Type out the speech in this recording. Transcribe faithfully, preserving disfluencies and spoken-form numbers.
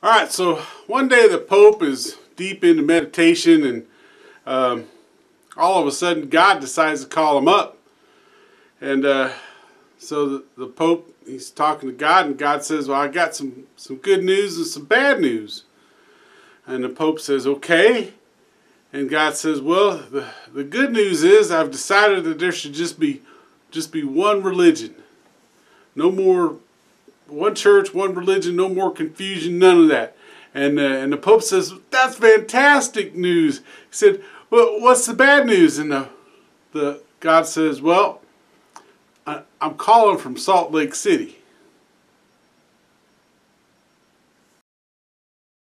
Alright, so one day the Pope is deep into meditation and um, all of a sudden God decides to call him up. And uh, so the, the Pope, he's talking to God, and God says, well, I got some, some good news and some bad news. And the Pope says, okay. And God says, well, the, the good news is I've decided that there should just be, just be one religion. No more one church, one religion, no more confusion, none of that. And, uh, and the Pope says, that's fantastic news. He said, well, what's the bad news? And the, the God says, well, I, I'm calling from Salt Lake City.